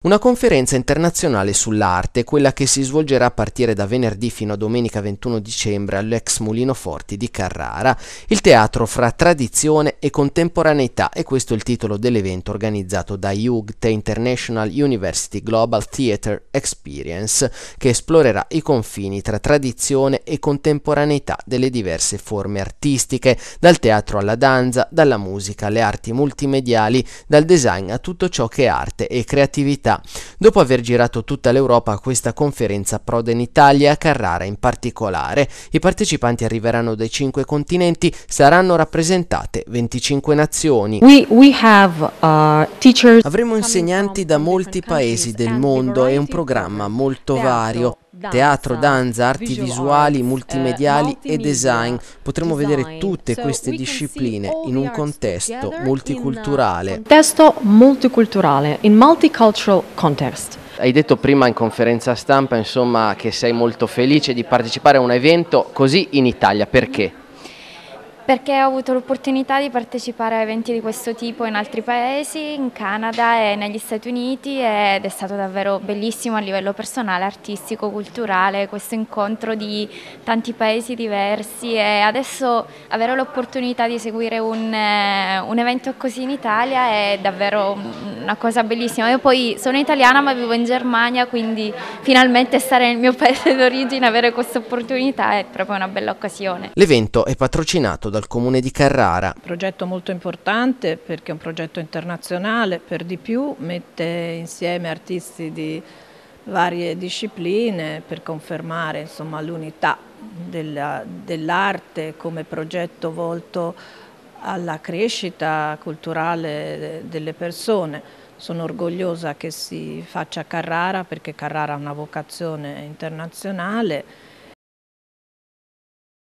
Una conferenza internazionale sull'arte, quella che si svolgerà a partire da venerdì fino a domenica 21 dicembre all'ex Mulino Forti di Carrara. Il teatro fra tradizione e contemporaneità, e questo è il titolo dell'evento organizzato da IUGTE International University Global Theatre Experience, che esplorerà i confini tra tradizione e contemporaneità delle diverse forme artistiche, dal teatro alla danza, dalla musica alle arti multimediali, dal design a tutto ciò che è arte e creatività. Dopo aver girato tutta l'Europa, questa conferenza prode in Italia, a Carrara in particolare. I partecipanti arriveranno dai 5 continenti, saranno rappresentate 25 nazioni. Avremo insegnanti da molti paesi del mondo e un programma molto vario. Teatro, danza, arti visuali, multimediali e design. Potremo vedere tutte queste discipline in un contesto multiculturale. In multicultural context. Hai detto prima in conferenza stampa, insomma, che sei molto felice di partecipare a un evento così in Italia. Perché? Perché ho avuto l'opportunità di partecipare a eventi di questo tipo in altri paesi, in Canada e negli Stati Uniti, ed è stato davvero bellissimo a livello personale, artistico, culturale, questo incontro di tanti paesi diversi, e adesso avere l'opportunità di seguire un evento così in Italia è davvero una cosa bellissima. Io poi sono italiana ma vivo in Germania, quindi finalmente stare nel mio paese d'origine, avere questa opportunità è proprio una bella occasione. L'evento è patrocinato dal Comune di Carrara. Un progetto molto importante, perché è un progetto internazionale per di più, mette insieme artisti di varie discipline per confermare, insomma, l'unità dell'arte come progetto volto alla crescita culturale delle persone. Sono orgogliosa che si faccia a Carrara, perché Carrara ha una vocazione internazionale.